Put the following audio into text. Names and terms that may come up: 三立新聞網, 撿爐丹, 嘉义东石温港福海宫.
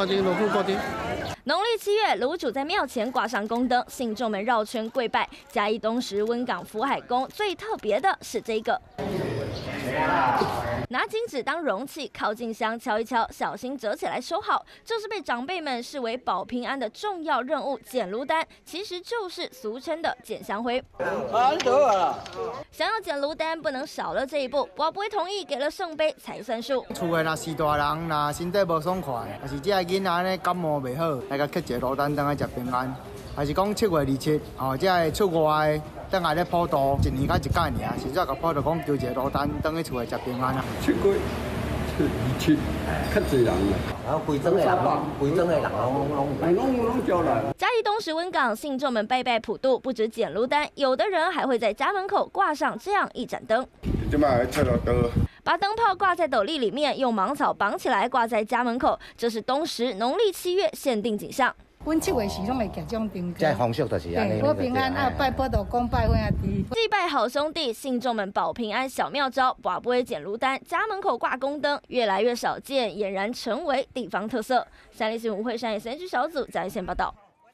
挂金，农夫挂金。 农历7月，炉主在庙前挂上宫灯，信众们绕圈跪拜。嘉义东石温港福海宫最特别的是这个，拿金纸当容器，靠近香敲一敲，小心折起来收好。这是被长辈们视为保平安的重要任务——捡炉丹，其实就是俗称的捡香灰。想要捡炉丹，不能少了这一步。我不会同意给了圣杯才算数。厝的那是大人，那身体无爽快，但是这个囡仔呢感冒袂好。 来个刻一个罗丹，等下食平安，还是讲7月27，吼，即系出外，等下咧普渡，一年才一届尔，实在个普渡讲求一个罗丹，等去厝内食平安啊。7月27，较侪人啦，然后规庄的人，规庄的人拢叫来。嘉义东石温港信众们拜拜普渡，不止捡罗丹，有的人还会在家门口挂上这样一盏灯。 把灯泡挂在斗笠里面，用芒草绑起来，挂在家门口。这是东石农历7月限定景象。阮7月时拢会举种灯。即风俗就是安尼。保平安啊，拜报道公拜阮阿弟。祭拜好兄弟，信众们保平安小妙招，跋杯捡炉丹，家门口挂宫灯，越来越少见，俨然成为地方特色。三立新闻会山野三区小组在线报道。